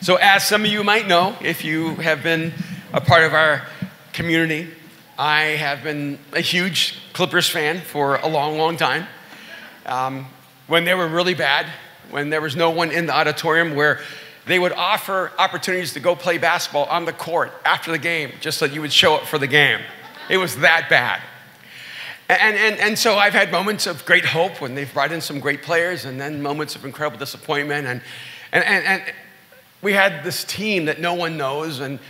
So as some of you might know, if you have been a part of our community, I have been a huge Clippers fan for a long, long time. When they were really bad, when there was no one in the auditorium, where they would offer opportunities to go play basketball on the court after the game, just so you would show up for the game. It was that bad. And so I've had moments of great hope when they've brought in some great players, and then moments of incredible disappointment. And we had this team that no one knows, and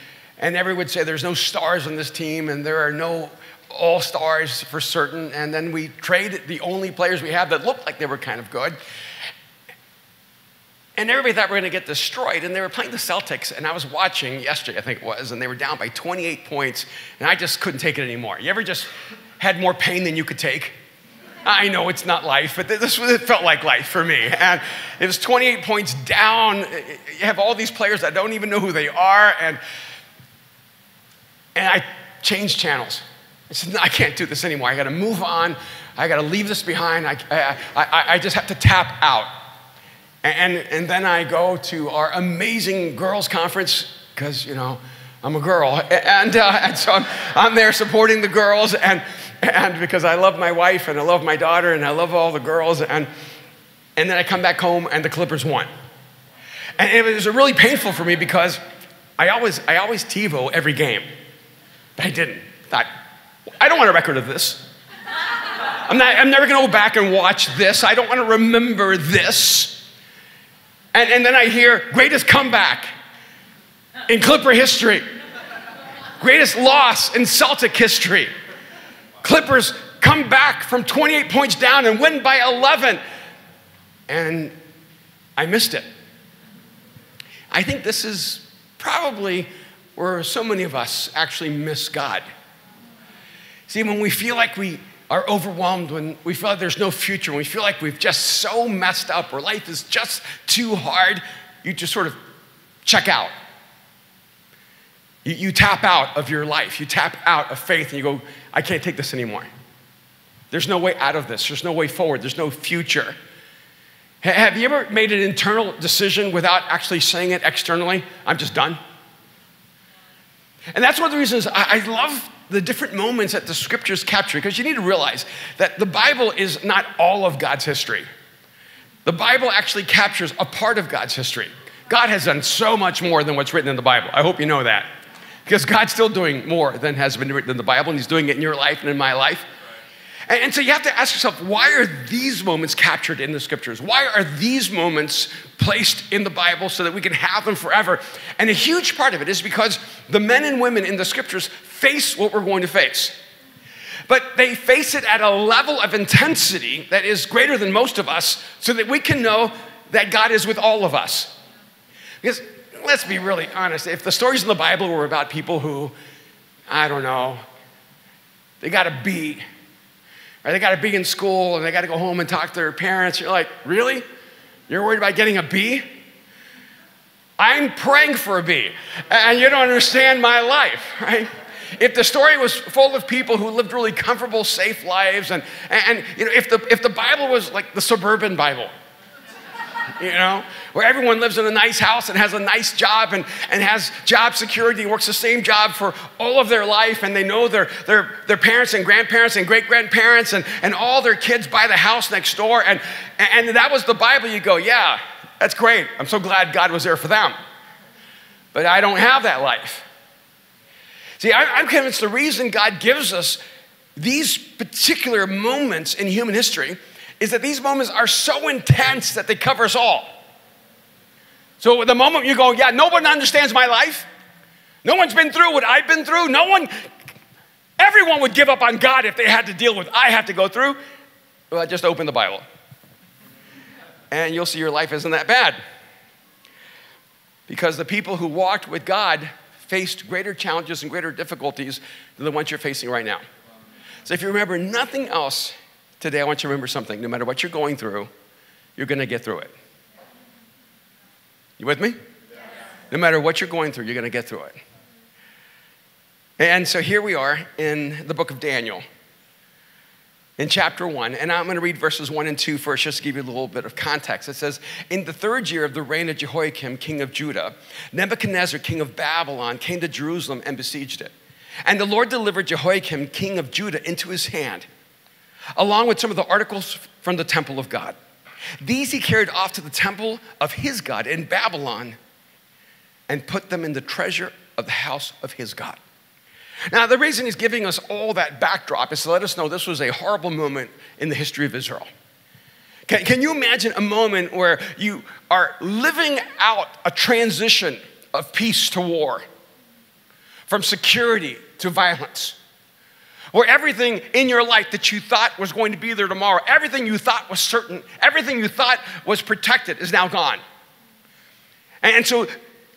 everyone would say there's no stars on this team, and there are no all-stars for certain. And then we traded the only players we have that looked like they were kind of good. And everybody thought we were going to get destroyed. And they were playing the Celtics, and I was watching yesterday, I think it was, and they were down by 28 points, and I just couldn't take it anymore. You ever just had more pain than you could take? I know it's not life, but this it felt like life for me. And it was 28 points down. You have all these players that don't even know who they are, and I changed channels. I said, no, I can't do this anymore. I got to move on. I got to leave this behind. I just have to tap out. And then I go to our amazing girls' conference, because, you know, I'm a girl. And so I'm there supporting the girls, and because I love my wife and I love my daughter and I love all the girls. And then I come back home and the Clippers won. And it was really painful for me, because I always TiVo every game. But I didn't. I don't want a record of this. I'm never going to go back and watch this. I don't want to remember this. And then I hear, greatest comeback in Clipper history. Greatest loss in Celtic history. Clippers come back from 28 points down and win by 11. And I missed it. I think this is probably where so many of us actually miss God. See, when we feel like we are overwhelmed, when we feel like there's no future, when we feel like we've just so messed up, or life is just too hard, you just sort of check out. You tap out of your life. You tap out of faith, and you go, I can't take this anymore. There's no way out of this. There's no way forward. There's no future. Have you ever made an internal decision without actually saying it externally? I'm just done. And that's one of the reasons I love the different moments that the scriptures capture, because you need to realize that the Bible is not all of God's history. The Bible actually captures a part of God's history. God has done so much more than what's written in the Bible. I hope you know that, because God's still doing more than has been written in the Bible, and he's doing it in your life and in my life. And so you have to ask yourself, why are these moments captured in the scriptures? Why are these moments placed in the Bible so that we can have them forever? And a huge part of it is because the men and women in the scriptures face what we're going to face. But they face it at a level of intensity that is greater than most of us, so that we can know that God is with all of us. Because let's be really honest, if the stories in the Bible were about people who, I don't know, they got a beat, or they got a B in school, and they got to go home and talk to their parents. You're like, really? You're worried about getting a B? I'm praying for a B, and you don't understand my life, right? If the story was full of people who lived really comfortable, safe lives, and you know, if the Bible was like the suburban Bible, you know, where everyone lives in a nice house and has a nice job and has job security, works the same job for all of their life, and they know their parents and grandparents and great-grandparents and all their kids buy the house next door. And that was the Bible. You go, yeah, that's great. I'm so glad God was there for them. But I don't have that life. See, I'm convinced the reason God gives us these particular moments in human history is that these moments are so intense that they cover us all. So the moment you go, yeah, no one understands my life. No one's been through what I've been through. Everyone would give up on God if they had to deal with what I have to go through. Well, just open the Bible. And you'll see your life isn't that bad. Because the people who walked with God faced greater challenges and greater difficulties than the ones you're facing right now. So if you remember nothing else today, I want you to remember something. No matter what you're going through, you're going to get through it. You with me? Yes. No matter what you're going through, you're going to get through it. And so here we are in the book of Daniel. in chapter 1, and I'm going to read verses 1 and 2 first, just to give you a little bit of context. It says, in the third year of the reign of Jehoiakim, king of Judah, Nebuchadnezzar, king of Babylon, came to Jerusalem and besieged it. And the Lord delivered Jehoiakim, king of Judah, into his hand, along with some of the articles from the temple of God. These he carried off to the temple of his God in Babylon and put them in the treasure of the house of his God. Now, the reason he's giving us all that backdrop is to let us know this was a horrible moment in the history of Israel. Can you imagine a moment where you are living out a transition of peace to war, from security to violence, where everything in your life that you thought was going to be there tomorrow, everything you thought was certain, everything you thought was protected is now gone? And so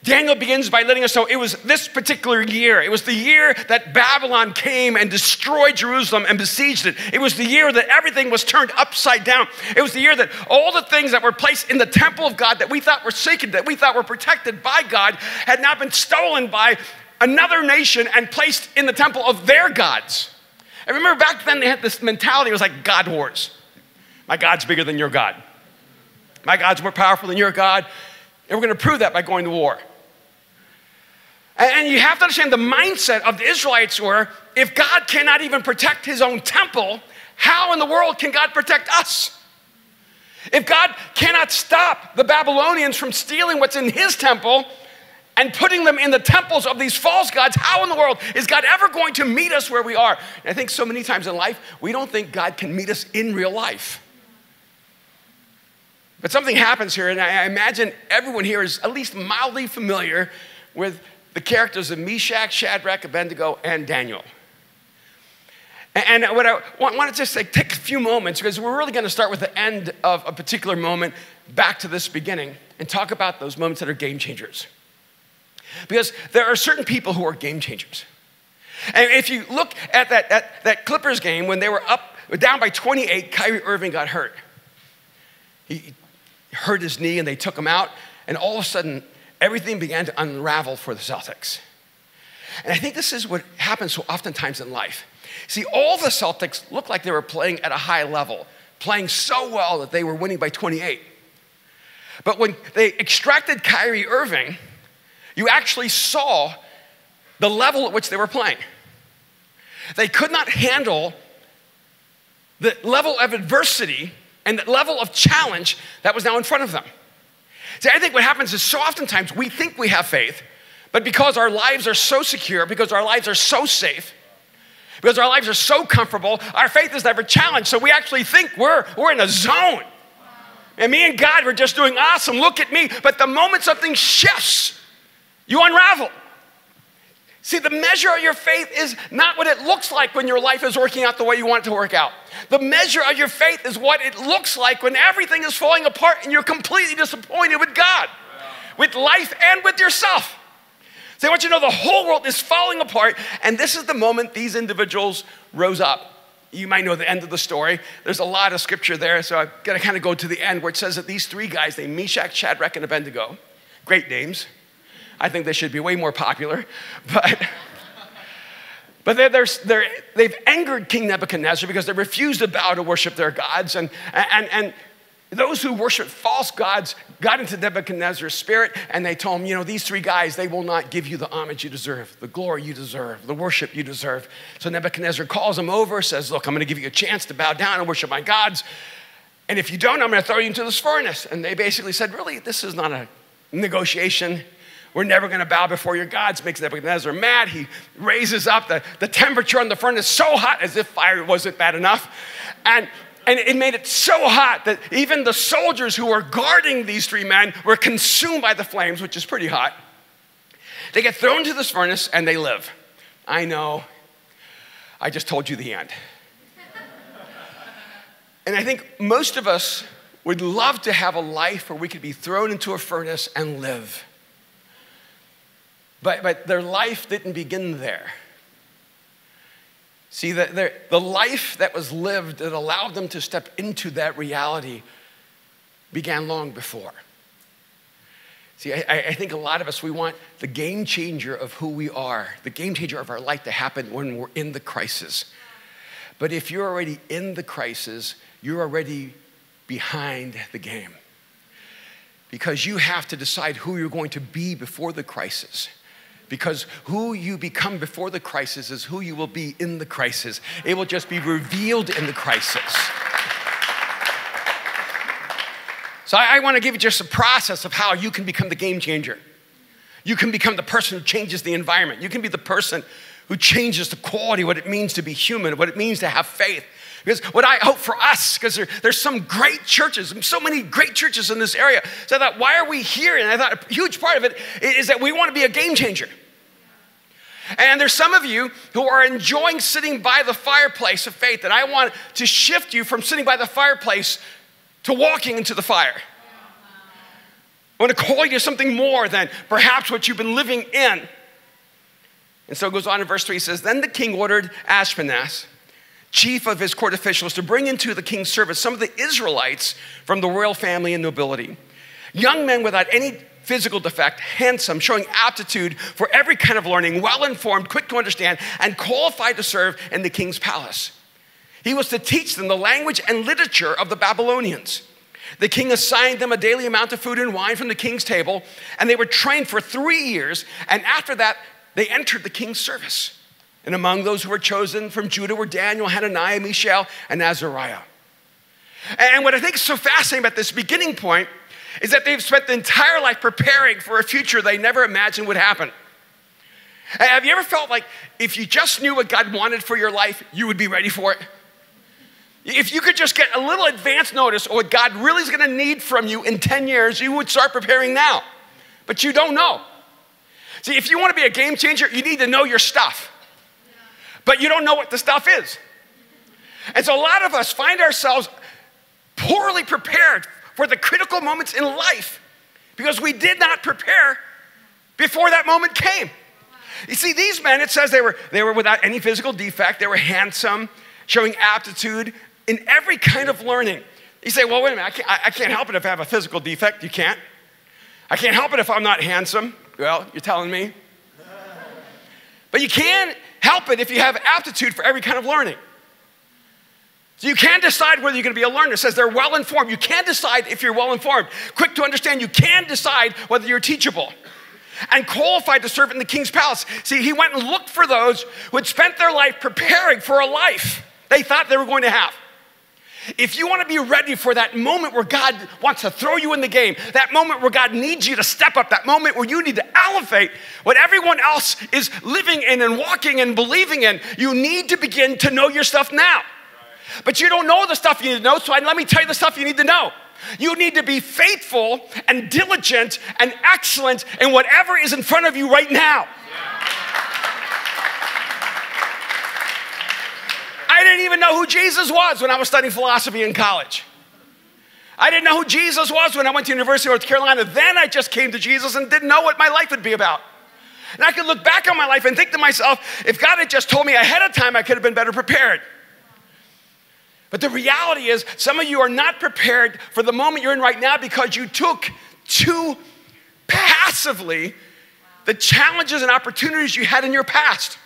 Daniel begins by letting us know it was this particular year. It was the year that Babylon came and destroyed Jerusalem and besieged it. It was the year that everything was turned upside down. It was the year that all the things that were placed in the temple of God that we thought were sacred, that we thought were protected by God, had now been stolen by another nation and placed in the temple of their gods. I remember back then they had this mentality, it was like God wars. My God's bigger than your God. My God's more powerful than your God. And we're going to prove that by going to war. And you have to understand the mindset of the Israelites were, if God cannot even protect his own temple, how in the world can God protect us? If God cannot stop the Babylonians from stealing what's in his temple and putting them in the temples of these false gods, how in the world is God ever going to meet us where we are? And I think so many times in life, we don't think God can meet us in real life. But something happens here, and I imagine everyone here is at least mildly familiar with the characters of Meshach, Shadrach, Abednego, and Daniel. And what I want to just like take a few moments, because we're really going to start with the end of a particular moment back to this beginning and talk about those moments that are game changers. Because there are certain people who are game changers. And if you look at that Clippers game when they were down by 28, Kyrie Irving got hurt. He hurt his knee and they took him out, and all of a sudden, everything began to unravel for the Celtics. And I think this is what happens so oftentimes in life. See, all the Celtics looked like they were playing at a high level, playing so well that they were winning by 28. But when they extracted Kyrie Irving, you actually saw the level at which they were playing. They could not handle the level of adversity and the level of challenge that was now in front of them. See, I think what happens is so oftentimes we think we have faith, but because our lives are so secure, because our lives are so safe, because our lives are so comfortable, our faith is never challenged. So we actually think we're in a zone. And me and God, we're just doing awesome. Look at me. But the moment something shifts, you unravel. See, the measure of your faith is not what it looks like when your life is working out the way you want it to work out. The measure of your faith is what it looks like when everything is falling apart and you're completely disappointed with God, with life, and with yourself. So I want you to know the whole world is falling apart, and this is the moment these individuals rose up. You might know the end of the story. There's a lot of scripture there, so I've got to kind of go to the end where it says that these three guys named Meshach, Shadrach, and Abednego, great names, I think they should be way more popular, but they've angered King Nebuchadnezzar because they refused to bow to worship their gods, and those who worship false gods got into Nebuchadnezzar's spirit, and they told him, you know, these three guys, they will not give you the homage you deserve, the glory you deserve, the worship you deserve. So Nebuchadnezzar calls them over, says, look, I'm going to give you a chance to bow down and worship my gods, and if you don't, I'm going to throw you into this furnace. And they basically said, really, this is not a negotiation. We're never going to bow before your gods. Makes Nebuchadnezzar mad. He raises up the temperature on the furnace so hot, as if fire wasn't bad enough. And it made it so hot that even the soldiers who were guarding these three men were consumed by the flames, which is pretty hot. They get thrown into this furnace, and they live. I know. I just told you the end. And I think most of us would love to have a life where we could be thrown into a furnace and live. But their life didn't begin there. See, the life that was lived that allowed them to step into that reality began long before. See, I think a lot of us, we want the game changer of who we are, the game changer of our life to happen when we're in the crisis. But if you're already in the crisis, you're already behind the game. Because you have to decide who you're going to be before the crisis. Because who you become before the crisis is who you will be in the crisis. It will just be revealed in the crisis. So I want to give you just a process of how you can become the game changer. You can become the person who changes the environment. You can be the person who changes the quality, what it means to be human, what it means to have faith. Because what I hope for us, because there's some great churches, so many great churches in this area. So I thought, why are we here? And I thought a huge part of it is that we want to be a game changer. And there's some of you who are enjoying sitting by the fireplace of faith, and I want to shift you from sitting by the fireplace to walking into the fire. I want to call you to something more than perhaps what you've been living in. And so it goes on in verse 3, it says, then the king ordered Ashpenaz, chief of his court officials, to bring into the king's service some of the Israelites from the royal family and nobility, young men without any physical defect, handsome, showing aptitude for every kind of learning, well-informed, quick to understand, and qualified to serve in the king's palace. He was to teach them the language and literature of the Babylonians. The king assigned them a daily amount of food and wine from the king's table, and they were trained for 3 years, and after that, they entered the king's service. And among those who were chosen from Judah were Daniel, Hananiah, Mishael, and Azariah. And what I think is so fascinating about this beginning point is that they've spent the entire life preparing for a future they never imagined would happen. And have you ever felt like if you just knew what God wanted for your life, you would be ready for it? If you could just get a little advance notice of what God really is going to need from you in 10 years, you would start preparing now. But you don't know. See, if you want to be a game changer, you need to know your stuff. But you don't know what the stuff is. And so a lot of us find ourselves poorly prepared for the critical moments in life because we did not prepare before that moment came. You see, these men, it says they were without any physical defect. They were handsome, showing aptitude in every kind of learning. You say, well, wait a minute, I can't help it if I have a physical defect. You can't. I can't help it if I'm not handsome. Well, you're telling me. But you can help it if you have aptitude for every kind of learning. So you can decide whether you're going to be a learner. It says they're well-informed. You can decide if you're well-informed. Quick to understand, you can decide whether you're teachable. And qualified to serve in the king's palace. See, he went and looked for those who had spent their life preparing for a life they thought they were going to have. If you want to be ready for that moment where God wants to throw you in the game, that moment where God needs you to step up, that moment where you need to elevate what everyone else is living in and walking and believing in, you need to begin to know your stuff now. But you don't know the stuff you need to know, so let me tell you the stuff you need to know. You need to be faithful and diligent and excellent in whatever is in front of you right now. I didn't even know who Jesus was when I was studying philosophy in college. I didn't know who Jesus was when I went to University of North Carolina. Then I just came to Jesus and didn't know what my life would be about. And I could look back on my life and think to myself, if God had just told me ahead of time, I could have been better prepared. But the reality is, some of you are not prepared for the moment you're in right now because you took too passively the challenges and opportunities you had in your past.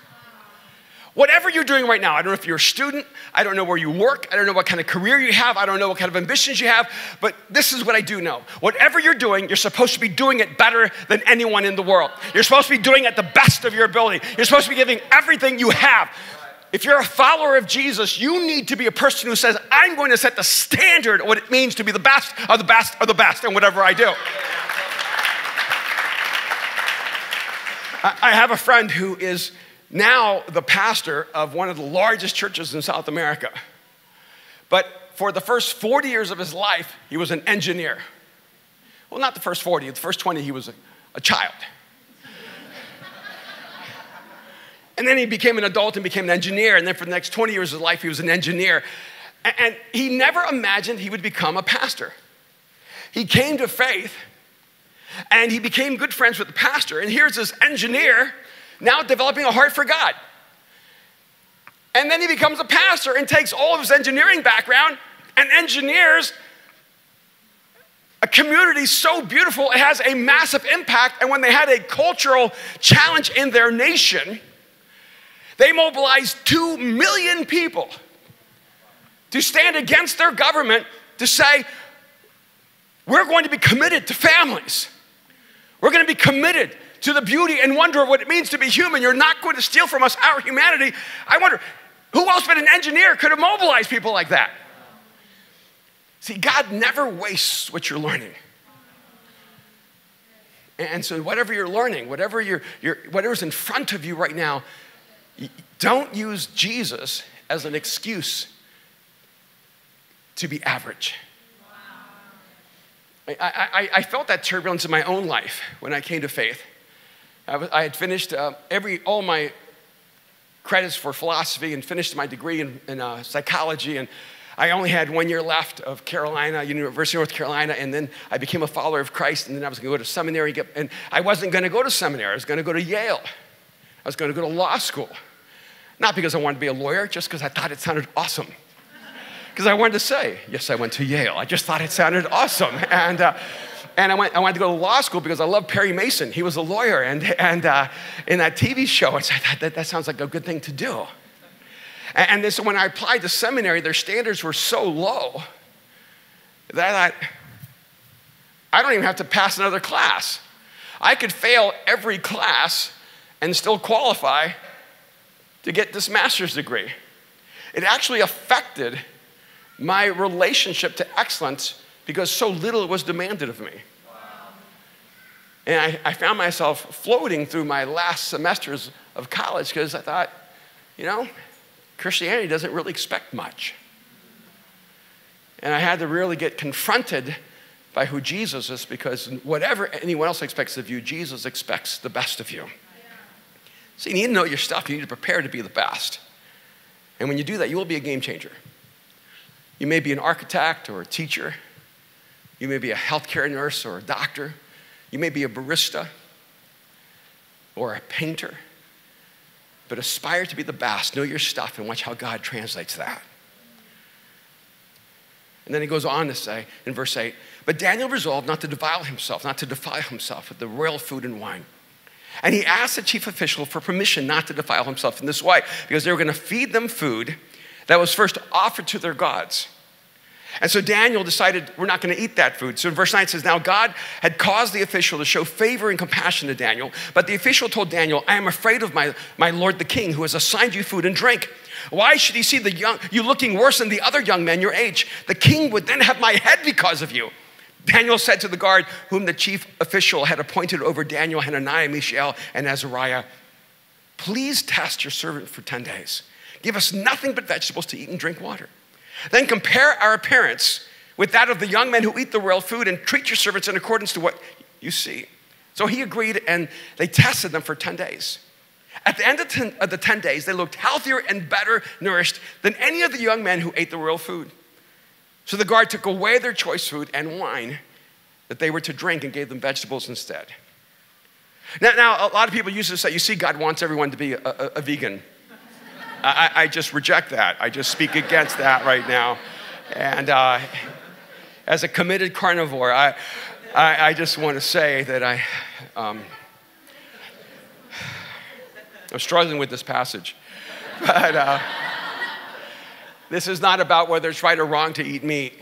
Whatever you're doing right now, I don't know if you're a student, I don't know where you work, I don't know what kind of career you have, I don't know what kind of ambitions you have, but this is what I do know. Whatever you're doing, you're supposed to be doing it better than anyone in the world. You're supposed to be doing it the best of your ability. You're supposed to be giving everything you have. If you're a follower of Jesus, you need to be a person who says, I'm going to set the standard of what it means to be the best of the best of the best in whatever I do. I have a friend who is now the pastor of one of the largest churches in South America. But for the first 40 years of his life, he was an engineer. Well, not the first 40, the first 20, he was a child. And then he became an adult and became an engineer. And then for the next 20 years of his life, he was an engineer. And he never imagined he would become a pastor. He came to faith, and he became good friends with the pastor. And here's this engineer now developing a heart for God. And then he becomes a pastor and takes all of his engineering background and engineers a community so beautiful, it has a massive impact. And when they had a cultural challenge in their nation, they mobilized 2 million people to stand against their government to say, we're going to be committed to families. We're going to be committed to the beauty and wonder of what it means to be human. You're not going to steal from us our humanity. I wonder, who else but an engineer could have mobilized people like that? See, God never wastes what you're learning. And so whatever you're learning, whatever's in front of you right now, don't use Jesus as an excuse to be average. Wow. I felt that turbulence in my own life when I came to faith. I had finished all my credits for philosophy and finished my degree in psychology, and I only had 1 year left of University of North Carolina, and then I became a follower of Christ, and then I was going to go to seminary, and I wasn't going to go to seminary. I was going to go to Yale. I was going to go to law school, not because I wanted to be a lawyer, just because I thought it sounded awesome, because I wanted to say, yes, I went to Yale. I just thought it sounded awesome, and I wanted to go to law school because I loved Perry Mason. He was a lawyer, and in that TV show, and so I thought that sounds like a good thing to do. And this, when I applied to seminary, their standards were so low that I don't even have to pass another class. I could fail every class and still qualify to get this master's degree. It actually affected my relationship to excellence because so little was demanded of me. Wow. And I found myself floating through my last semesters of college because I thought, Christianity doesn't really expect much. And I had to really get confronted by who Jesus is, because whatever anyone else expects of you, Jesus expects the best of you. Yeah. So you need to know your stuff. You need to prepare to be the best. And when you do that, you will be a game changer. You may be an architect or a teacher. You may be a healthcare nurse or a doctor. You may be a barista or a painter. But aspire to be the best. Know your stuff and watch how God translates that. And then he goes on to say in verse 8, but Daniel resolved not to defile himself with the royal food and wine. And he asked the chief official for permission not to defile himself in this way, because they were going to feed them food that was first offered to their gods. And so Daniel decided, we're not going to eat that food. So in verse 9 it says, now God had caused the official to show favor and compassion to Daniel. But the official told Daniel, I am afraid of my lord the king, who has assigned you food and drink. Why should he see you looking worse than the other young men your age? The king would then have my head because of you. Daniel said to the guard, whom the chief official had appointed over Daniel, Hananiah, Mishael, and Azariah, please test your servant for 10 days. Give us nothing but vegetables to eat and drink water. Then compare our appearance with that of the young men who eat the royal food, and treat your servants in accordance to what you see. So he agreed, and they tested them for 10 days. At the end of the 10 days, they looked healthier and better nourished than any of the young men who ate the royal food. So the guard took away their choice food and wine that they were to drink and gave them vegetables instead. Now a lot of people used to say, you see, God wants everyone to be a vegan. I just reject that. I just speak against that right now. And as a committed carnivore, I just want to say that I'm struggling with this passage. But this is not about whether it's right or wrong to eat meat.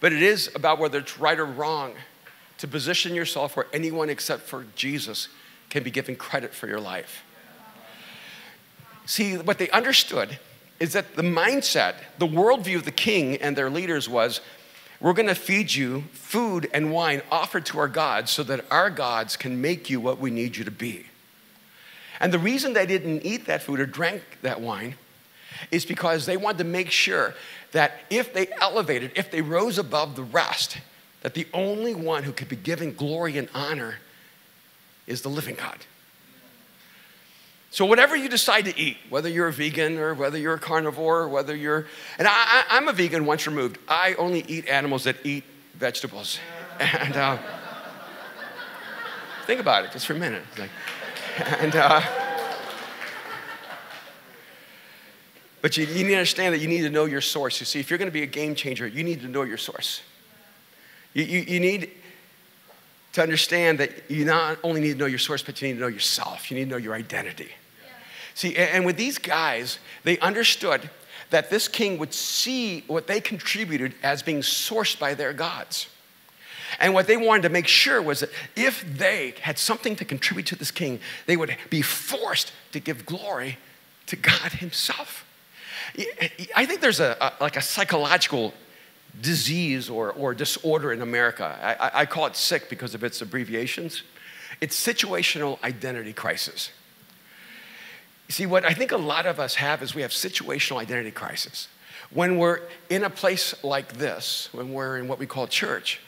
But it is about whether it's right or wrong to position yourself where anyone except for Jesus can be given credit for your life. See, what they understood is that the mindset, the worldview of the king and their leaders was, we're going to feed you food and wine offered to our gods so that our gods can make you what we need you to be. And the reason they didn't eat that food or drank that wine is because they wanted to make sure that if they elevated, if they rose above the rest, that the only one who could be given glory and honor is the living God. So whatever you decide to eat, whether you're a vegan or whether you're a carnivore, or whether you're, and I'm a vegan once removed. I only eat animals that eat vegetables. And think about it just for a minute. But you need to understand that you need to know your source. You see, if you're going to be a game changer, you need to know your source. You need to understand that you not only need to know your source, but you need to know yourself. You need to know your identity. See, and with these guys, they understood that this king would see what they contributed as being sourced by their gods. And what they wanted to make sure was that if they had something to contribute to this king, they would be forced to give glory to God himself. I think there's like a psychological disease or disorder in America. I call it sick because of its abbreviations. It's situational identity crisis. You see, what I think a lot of us have is we have situational identity crisis. When we're in a place like this, when we're in what we call church,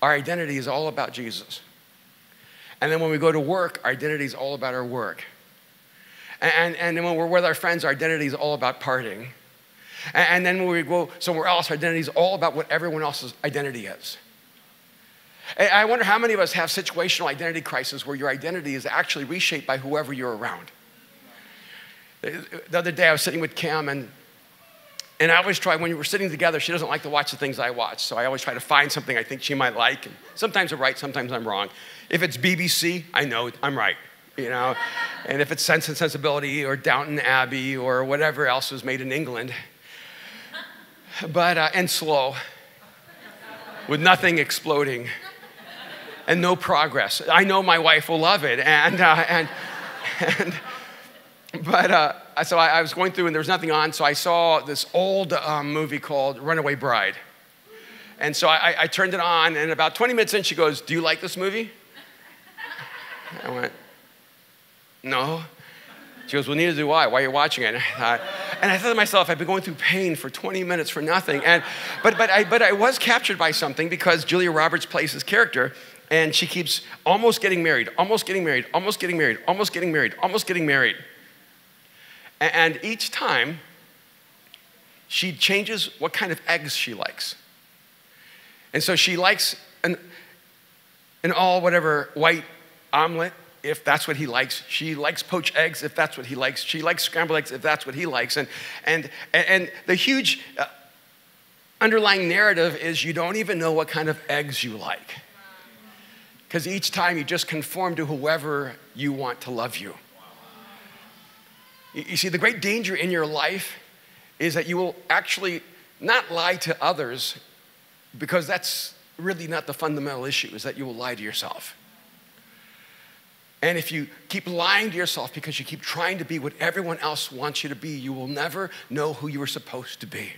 our identity is all about Jesus. And then when we go to work, our identity is all about our work. And then when we're with our friends, our identity is all about partying. And then when we go somewhere else, our identity is all about what everyone else's identity is. And I wonder how many of us have situational identity crisis where your identity is actually reshaped by whoever you're around. The other day I was sitting with Kim, and I always try, when we're sitting together, she doesn't like to watch the things I watch, so I always try to find something I think she might like. And sometimes I'm right, sometimes I'm wrong. If it's BBC, I know I'm right. You know, and if it's Sense and Sensibility or Downton Abbey or whatever else was made in England, but and slow, with nothing exploding and no progress. I know my wife will love it, so I was going through and there was nothing on, so I saw this old movie called Runaway Bride, and so I turned it on, and about 20 minutes in, she goes, "Do you like this movie?" I went, "No." She goes, "Well, neither do I. Why are you watching it?" And I thought to myself, I've been going through pain for 20 minutes for nothing. But I was captured by something, because Julia Roberts plays this character, and she keeps almost getting married, almost getting married, almost getting married, almost getting married, almost getting married. And each time, she changes what kind of eggs she likes. And so she likes an all whatever white omelet, if that's what he likes. She likes poached eggs, if that's what he likes. She likes scrambled eggs, if that's what he likes. And the huge underlying narrative is you don't even know what kind of eggs you like, because each time you just conform to whoever you want to love you. You see, the great danger in your life is that you will actually not lie to others, because that's really not the fundamental issue, is that you will lie to yourself. And if you keep lying to yourself because you keep trying to be what everyone else wants you to be, you will never know who you were supposed to be.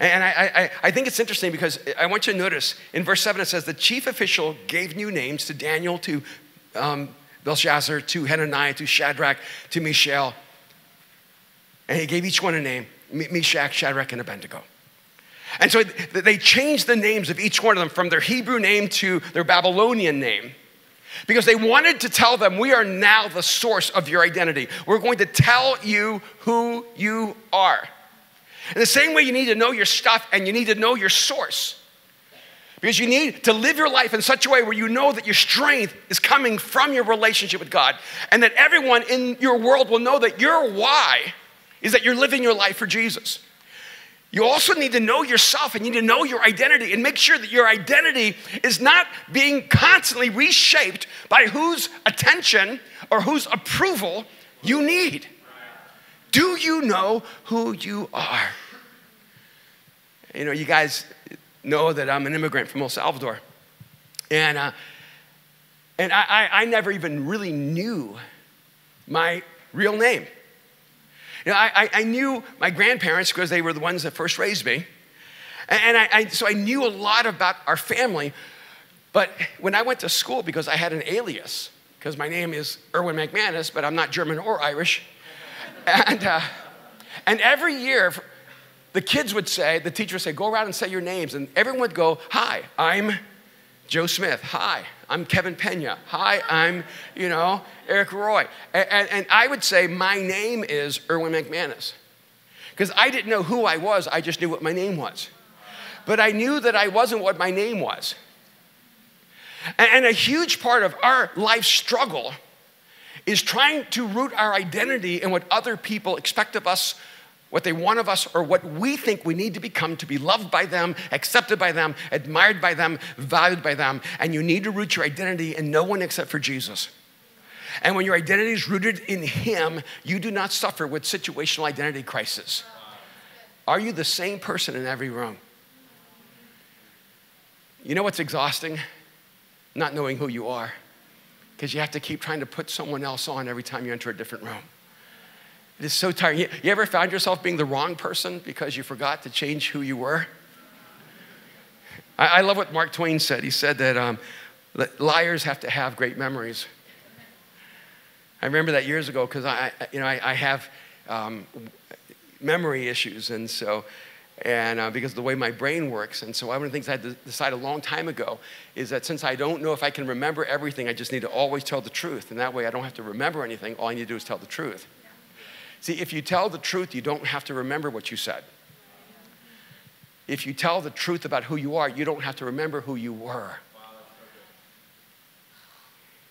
And I think it's interesting, because I want you to notice in verse 7 it says, the chief official gave new names to Daniel, to Belshazzar, to Hananiah, to Shadrach, to Mishael. And he gave each one a name, Meshach, Shadrach, and Abednego. And so they changed the names of each one of them from their Hebrew name to their Babylonian name, because they wanted to tell them, we are now the source of your identity. We're going to tell you who you are. In the same way you need to know your stuff, and you need to know your source, because you need to live your life in such a way where you know that your strength is coming from your relationship with God, and that everyone in your world will know that your why is that you're living your life for Jesus. You also need to know yourself, and you need to know your identity, and make sure that your identity is not being constantly reshaped by whose attention or whose approval you need. Do you know who you are? You know, you guys know that I'm an immigrant from El Salvador, and I never even really knew my real name. You know, I knew my grandparents because they were the ones that first raised me. So I knew a lot about our family. But when I went to school, because I had an alias, because my name is Erwin McManus, but I'm not German or Irish. And every year, the kids would say, the teacher would say, go around and say your names. And everyone would go, hi, I'm Joe Smith. Hi, I'm Kevin Pena. Hi, I'm, you know, Eric Roy. And I would say, my name is Erwin McManus, because I didn't know who I was. I just knew what my name was. But I knew that I wasn't what my name was. And a huge part of our life struggle is trying to root our identity in what other people expect of us, what they want of us, or what we think we need to become to be loved by them, accepted by them, admired by them, valued by them. And you need to root your identity in no one except for Jesus. And when your identity is rooted in him, you do not suffer with situational identity crisis. Are you the same person in every room? You know what's exhausting? Not knowing who you are, because you have to keep trying to put someone else on every time you enter a different room. It is so tiring. You ever found yourself being the wrong person because you forgot to change who you were? I love what Mark Twain said. He said that liars have to have great memories. I remember that years ago because I have memory issues, and so. And because of the way my brain works. And so one of the things I had to decide a long time ago is that since I don't know if I can remember everything, I just need to always tell the truth. And that way I don't have to remember anything. All I need to do is tell the truth. See, if you tell the truth, you don't have to remember what you said. If you tell the truth about who you are, you don't have to remember who you were.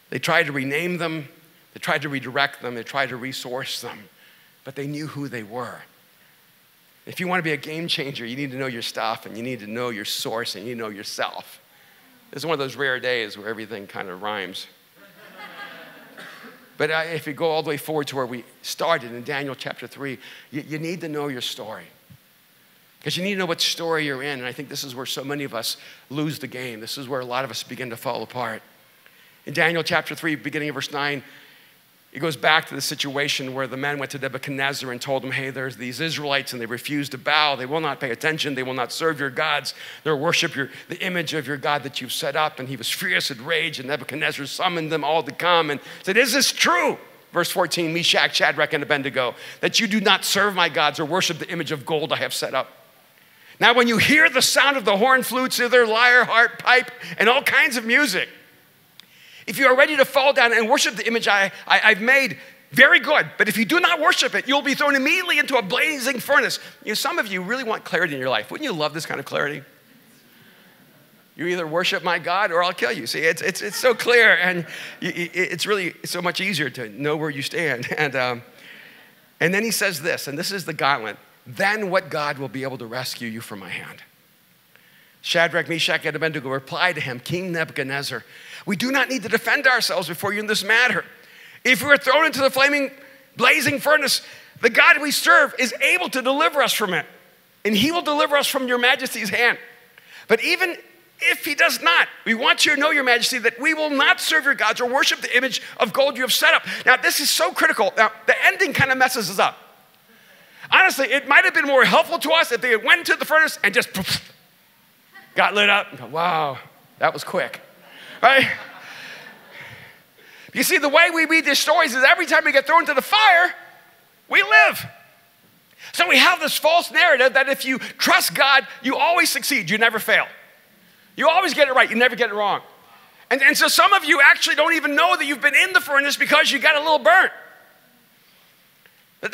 They tried to rename them. They tried to redirect them. They tried to resource them. But they knew who they were. If you want to be a game changer, you need to know your stuff, and you need to know your source, and you know yourself. This is one of those rare days where everything kind of rhymes. But if you go all the way forward to where we started in Daniel chapter 3, you need to know your story. Because you need to know what story you're in, and I think this is where so many of us lose the game. This is where a lot of us begin to fall apart. In Daniel chapter 3, beginning of verse 9, it goes back to the situation where the men went to Nebuchadnezzar and told him, hey, there's these Israelites, and they refuse to bow. They will not pay attention. They will not serve your gods. They'll worship the image of your God that you've set up. And he was fierce with rage, and Nebuchadnezzar summoned them all to come and said, is this true? Verse 14, Meshach, Shadrach, and Abednego, that you do not serve my gods or worship the image of gold I have set up. Now when you hear the sound of the horn, flute, zither, lyre, harp, pipe, and all kinds of music, if you are ready to fall down and worship the image I've made, very good. But if you do not worship it, you'll be thrown immediately into a blazing furnace. You know, some of you really want clarity in your life. Wouldn't you love this kind of clarity? You either worship my God or I'll kill you. See, it's so clear, and it's really so much easier to know where you stand. And then he says this, and this is the gauntlet. Then what God will be able to rescue you from my hand? Shadrach, Meshach, and Abednego replied to him, King Nebuchadnezzar, we do not need to defend ourselves before you in this matter. If we are thrown into the flaming, blazing furnace, the God we serve is able to deliver us from it, and he will deliver us from your majesty's hand. But even if he does not, we want you to know, your majesty, that we will not serve your gods or worship the image of gold you have set up. Now, this is so critical. Now, the ending kind of messes us up. Honestly, it might have been more helpful to us if they had went into the furnace and just got lit up. Wow, that was quick. Right? You see, the way we read these stories is every time we get thrown into the fire, we live. So we have this false narrative that if you trust God, you always succeed. You never fail. You always get it right. You never get it wrong. And so some of you actually don't even know that you've been in the furnace because you got a little burnt.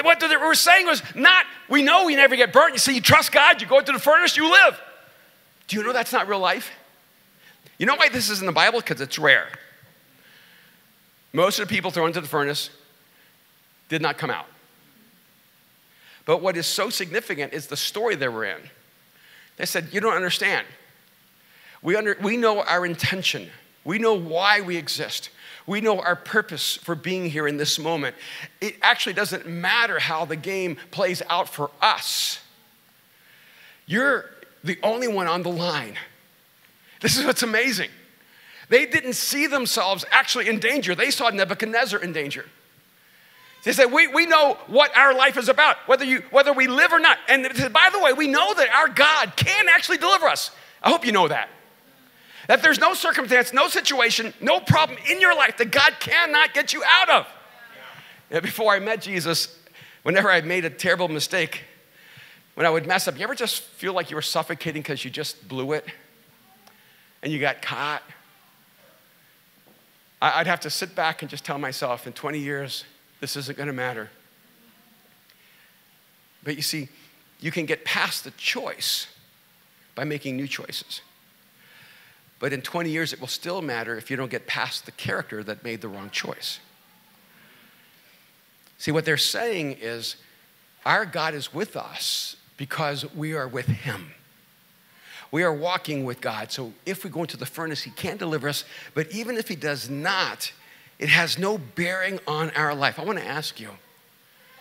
What they were saying was not, we know we never get burnt. You see, you trust God, you go into the furnace, you live. Do you know that's not real life? You know why this is in the Bible? Because it's rare. Most of the people thrown into the furnace did not come out. But what is so significant is the story they were in. They said, you don't understand. We know our intention. We know why we exist. We know our purpose for being here in this moment. It actually doesn't matter how the game plays out for us. You're the only one on the line. This is what's amazing. They didn't see themselves actually in danger. They saw Nebuchadnezzar in danger. They said, we know what our life is about, whether we live or not. And they said, by the way, we know that our God can actually deliver us. I hope you know that. That there's no circumstance, no situation, no problem in your life that God cannot get you out of. Yeah. Before I met Jesus, whenever I made a terrible mistake, when I would mess up, you ever just feel like you were suffocating because you just blew it? And you got caught. I'd have to sit back and just tell myself, in 20 years, this isn't going to matter. But you see, you can get past the choice by making new choices. But in 20 years, it will still matter if you don't get past the character that made the wrong choice. See, what they're saying is, our God is with us because we are with him. We are walking with God, so if we go into the furnace, he can deliver us, but even if he does not, it has no bearing on our life. I want to ask you,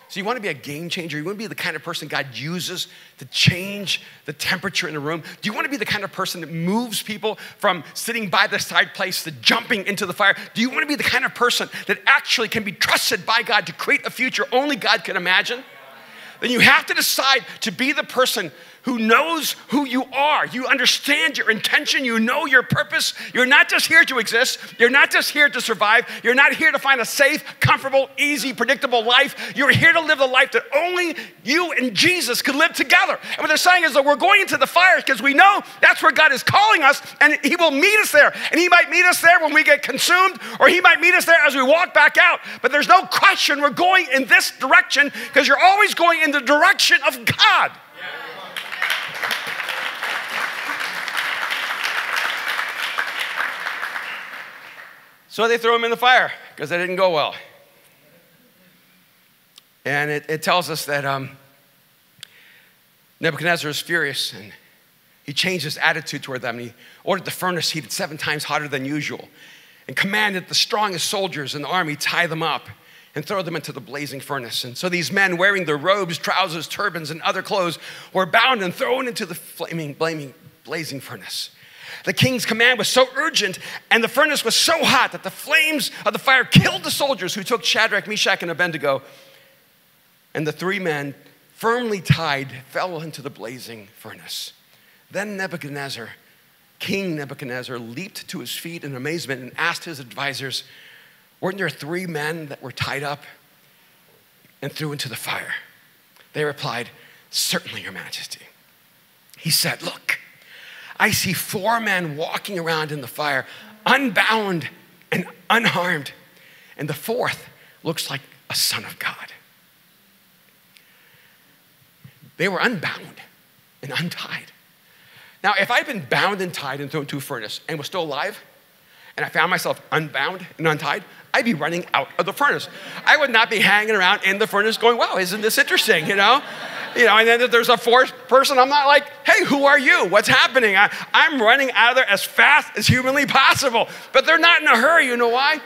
So you want to be a game changer? You want to be the kind of person God uses to change the temperature in the room? Do you want to be the kind of person that moves people from sitting by the side place to jumping into the fire? Do you want to be the kind of person that actually can be trusted by God to create a future only God can imagine? Then you have to decide to be the person who knows who you are. You understand your intention. You know your purpose. You're not just here to exist. You're not just here to survive. You're not here to find a safe, comfortable, easy, predictable life. You're here to live the life that only you and Jesus could live together. And what they're saying is that we're going into the fire because we know that's where God is calling us, and he will meet us there. And he might meet us there when we get consumed, or he might meet us there as we walk back out. But there's no question we're going in this direction, because you're always going in the direction of God. So they threw him in the fire because they didn't go well. And it tells us that Nebuchadnezzar is furious, and he changed his attitude toward them. And he ordered the furnace heated 7 times hotter than usual, and commanded the strongest soldiers in the army tie them up and throw them into the blazing furnace. And so these men, wearing their robes, trousers, turbans, and other clothes, were bound and thrown into the blazing furnace. The king's command was so urgent, and the furnace was so hot, that the flames of the fire killed the soldiers who took Shadrach, Meshach, and Abednego. And the 3 men, firmly tied, fell into the blazing furnace. Then Nebuchadnezzar, King Nebuchadnezzar, leaped to his feet in amazement and asked his advisors, "Weren't there 3 men that were tied up and threw into the fire?" They replied, "Certainly, Your Majesty." He said, "Look, I see 4 men walking around in the fire, unbound and unharmed, and the 4th looks like a son of God." They were unbound and untied. Now, if I'd been bound and tied and thrown to a furnace and was still alive, and I found myself unbound and untied, I'd be running out of the furnace. I would not be hanging around in the furnace going, "Wow, isn't this interesting?" You know? And then if there's a 4th person, I'm not like, "Hey, who are you? What's happening?" I'm running out of there as fast as humanly possible. But they're not in a hurry. You know why?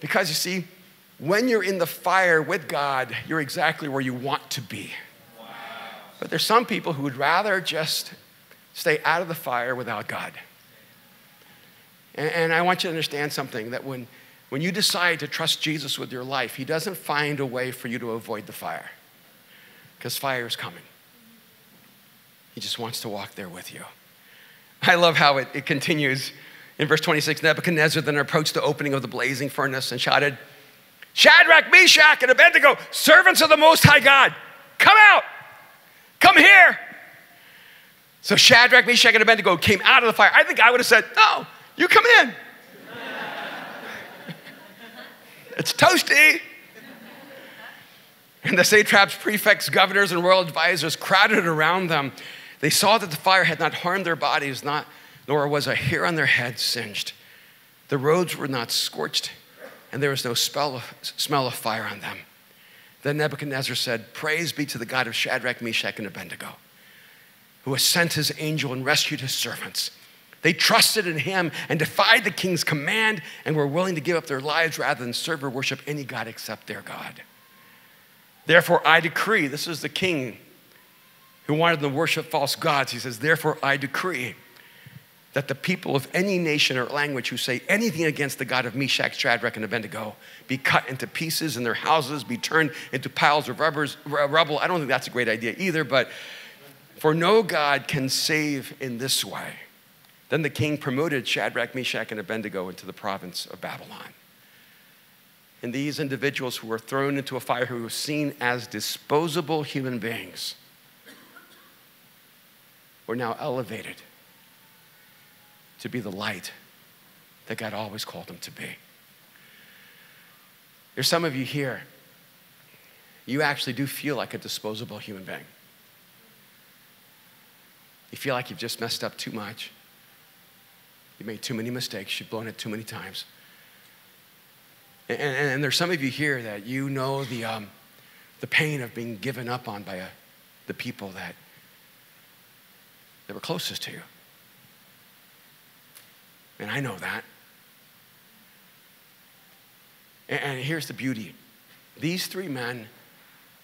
Because you see, when you're in the fire with God, you're exactly where you want to be. Wow. But there's some people who would rather just stay out of the fire without God. And I want you to understand something, that when you decide to trust Jesus with your life, he doesn't find a way for you to avoid the fire, because fire is coming. He just wants to walk there with you. I love how it continues. In verse 26, Nebuchadnezzar then approached the opening of the blazing furnace and shouted, "Shadrach, Meshach, and Abednego, servants of the Most High God, come out, come here." So Shadrach, Meshach, and Abednego came out of the fire. I think I would have said, "No, you come in. It's toasty." And the satraps, prefects, governors, and royal advisors crowded around them. They saw that the fire had not harmed their bodies, nor was a hair on their head singed. The roads were not scorched, and there was no smell of fire on them. Then Nebuchadnezzar said, "Praise be to the God of Shadrach, Meshach, and Abednego, who has sent his angel and rescued his servants. They trusted in him and defied the king's command and were willing to give up their lives rather than serve or worship any god except their God. Therefore, I decree," this is the king who wanted to worship false gods. He says, "Therefore, I decree that the people of any nation or language who say anything against the God of Meshach, Shadrach, and Abednego be cut into pieces, and their houses be turned into piles of rubble. I don't think that's a great idea either, but for no God can save in this way." Then the king promoted Shadrach, Meshach, and Abednego into the province of Babylon. And these individuals who were thrown into a fire, who were seen as disposable human beings, were now elevated to be the light that God always called them to be. There's some of you here, you actually do feel like a disposable human being. You feel like you've just messed up too much. You made too many mistakes. You've blown it too many times. And there's some of you here that you know the pain of being given up on by the people that were closest to you. And I know that. And here's the beauty. These 3 men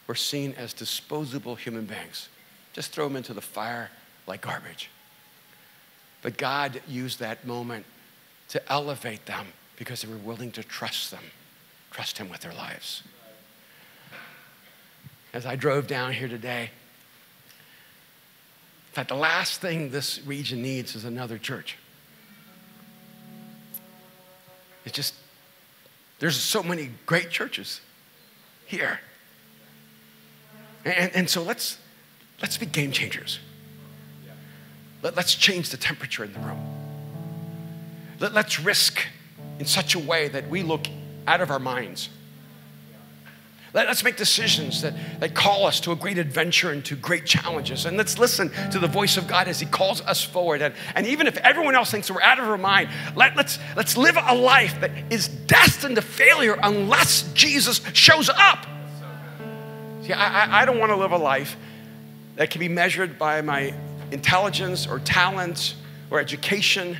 were seen as disposable human beings. Just throw them into the fire like garbage. But God used that moment to elevate them because they were willing to trust them, trust him with their lives. As I drove down here today, in fact, the last thing this region needs is another church. It's just, there's so many great churches here. And so let's be game changers. Let's change the temperature in the room. Let's risk in such a way that we look out of our minds. Let's make decisions that call us to a great adventure and to great challenges. And let's listen to the voice of God as he calls us forward. And even if everyone else thinks we're out of our mind, let's live a life that is destined to failure unless Jesus shows up. See, I don't want to live a life that can be measured by my intelligence or talent or education.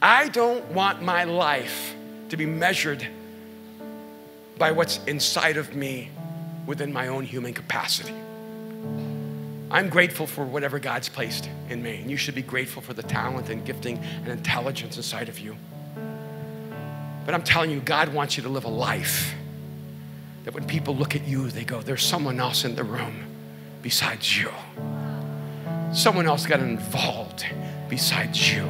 I don't want my life to be measured by what's inside of me within my own human capacity. I'm grateful for whatever God's placed in me, and you should be grateful for the talent and gifting and intelligence inside of you. But I'm telling you, God wants you to live a life that when people look at you, they go, there's someone else in the room besides you. Someone else got involved besides you.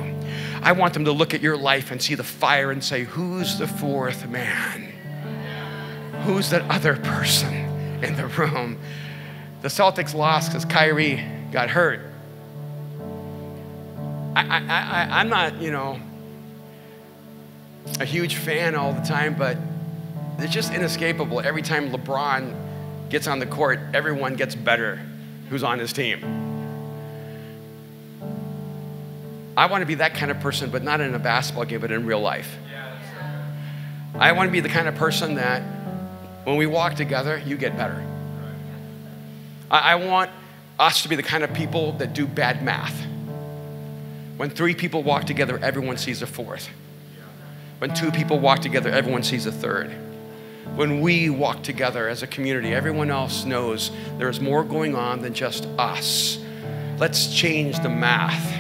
I want them to look at your life and see the fire and say, who's the fourth man? Who's that other person in the room? The Celtics lost because Kyrie got hurt. I'm not, a huge fan all the time, but it's just inescapable. Every time LeBron gets on the court, everyone gets better who's on his team. I want to be that kind of person, but not in a basketball game, but in real life. I want to be the kind of person that when we walk together, you get better. I want us to be the kind of people that do bad math. When 3 people walk together, everyone sees a 4th. When 2 people walk together, everyone sees a 3rd. When we walk together as a community, everyone else knows there is more going on than just us. Let's change the math.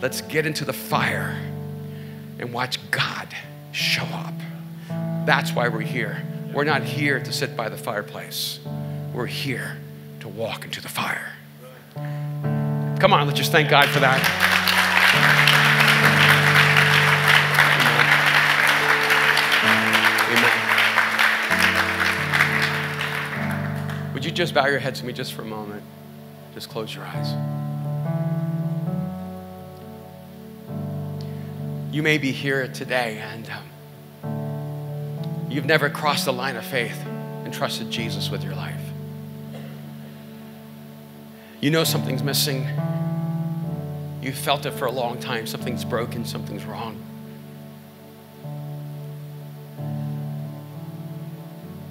Let's get into the fire and watch God show up. That's why we're here. We're not here to sit by the fireplace. We're here to walk into the fire. Come on, let's just thank God for that. Amen. Amen. Would you just bow your heads to me just for a moment? Just close your eyes. You may be here today and you've never crossed the line of faith and trusted Jesus with your life. You know something's missing. You've felt it for a long time. Something's broken, something's wrong.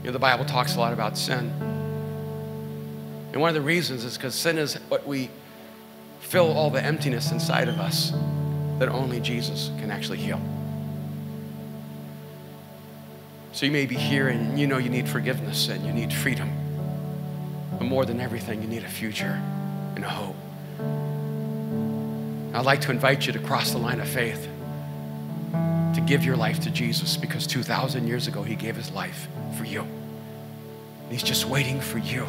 The Bible talks a lot about sin. And one of the reasons is because sin is what we fill all the emptiness inside of us that only Jesus can actually heal. So you may be here and you know you need forgiveness and you need freedom. But more than everything, you need a future and a hope. I'd like to invite you to cross the line of faith, to give your life to Jesus, because 2,000 years ago, he gave his life for you. And he's just waiting for you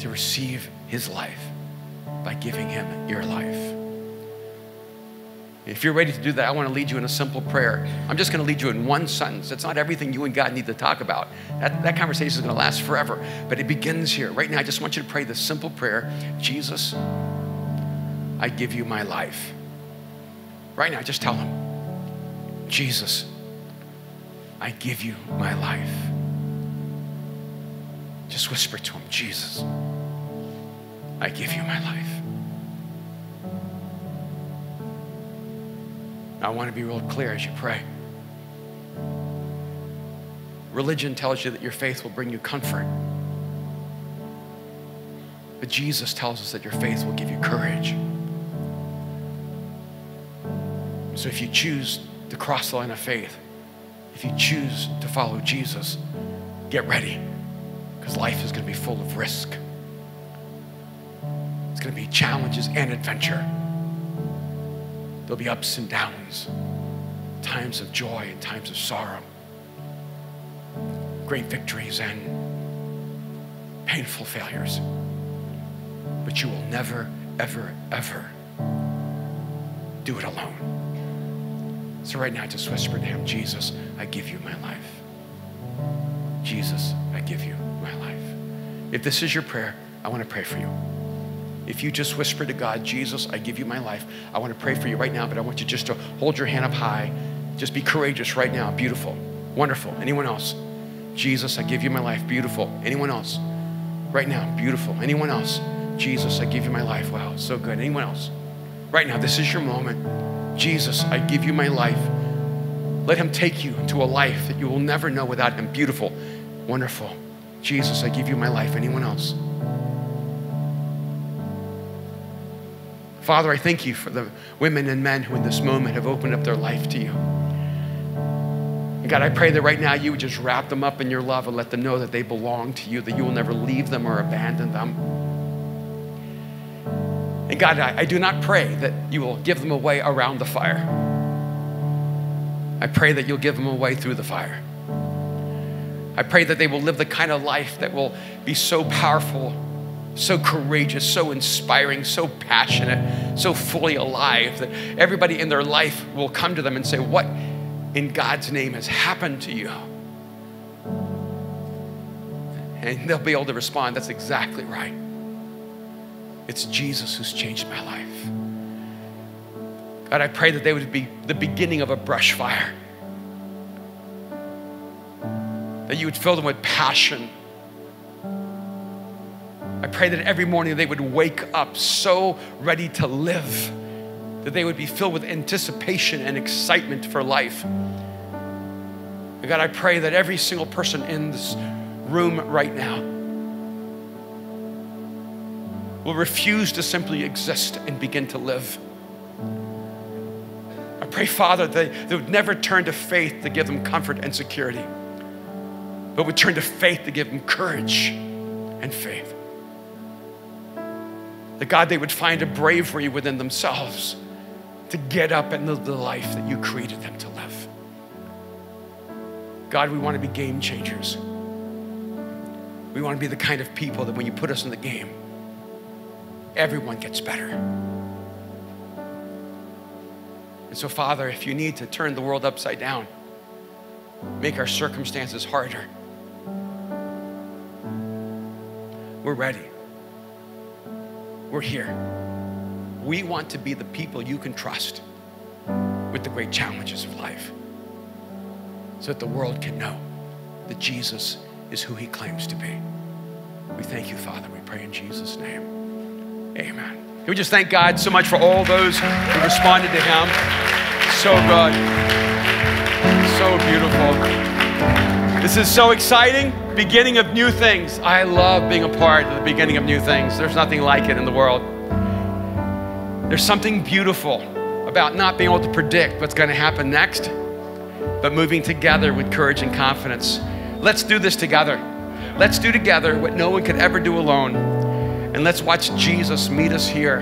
to receive his life by giving him your life. If you're ready to do that, I want to lead you in a simple prayer. I'm just going to lead you in one sentence. It's not everything you and God need to talk about. That conversation is going to last forever, but it begins here. Right now, I just want you to pray this simple prayer. Jesus, I give you my life. Right now, just tell him, Jesus, I give you my life. Just whisper to him, Jesus, I give you my life. I want to be real clear as you pray. Religion tells you that your faith will bring you comfort. But Jesus tells us that your faith will give you courage. So if you choose to cross the line of faith, if you choose to follow Jesus, Get ready, because life is going to be full of risk. It's going to be challenges and adventure. There'll be ups and downs, times of joy and times of sorrow, great victories and painful failures. But you will never, ever, ever do it alone. So right now, just whisper to him, Jesus, I give you my life. Jesus, I give you my life. If this is your prayer, I want to pray for you. If you just whisper to God, Jesus, I give you my life, I want to pray for you right now, but I want you just to hold your hand up high. Just be courageous right now. Beautiful. Wonderful. Anyone else? Jesus, I give you my life. Beautiful. Anyone else? Right now. Beautiful. Anyone else? Jesus, I give you my life. Wow, so good. Anyone else? Right now, this is your moment. Jesus, I give you my life. Let him take you to a life that you will never know without him. Beautiful. Wonderful. Jesus, I give you my life. Anyone else? Father, I thank you for the women and men who in this moment have opened up their life to you. And God, I pray that right now you would just wrap them up in your love and let them know that they belong to you, that you will never leave them or abandon them. And God, I do not pray that you will give them away around the fire. I pray that you'll give them away through the fire. I pray that they will live the kind of life that will be so powerful, so courageous, so inspiring, so passionate, so fully alive that everybody in their life will come to them and say, what in God's name has happened to you? And they'll be able to respond, that's exactly right. It's Jesus who's changed my life. God, I pray that they would be the beginning of a brush fire. That you would fill them with passion. I pray that every morning they would wake up so ready to live, that they would be filled with anticipation and excitement for life. And God, I pray that every single person in this room right now will refuse to simply exist and begin to live. I pray, Father, that they would never turn to faith to give them comfort and security, but would turn to faith to give them courage and faith. That, God, they would find a bravery within themselves to get up and live the life that you created them to live. God, we want to be game changers. We want to be the kind of people that when you put us in the game, everyone gets better. And so, Father, if you need to turn the world upside down, make our circumstances harder, we're ready. We're here. We want to be the people you can trust with the great challenges of life so that the world can know that Jesus is who he claims to be. We thank you, Father. We pray in Jesus' name. Amen. Can we just thank God so much for all those who responded to him? So good. So beautiful. This is so exciting. Beginning of new things. I love being a part of the beginning of new things. There's nothing like it in the world. There's something beautiful about not being able to predict what's going to happen next, but moving together with courage and confidence. Let's do this together. Let's do together what no one could ever do alone. And let's watch Jesus meet us here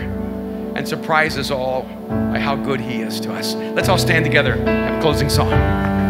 and surprise us all by how good he is to us. Let's all stand together and have a closing song.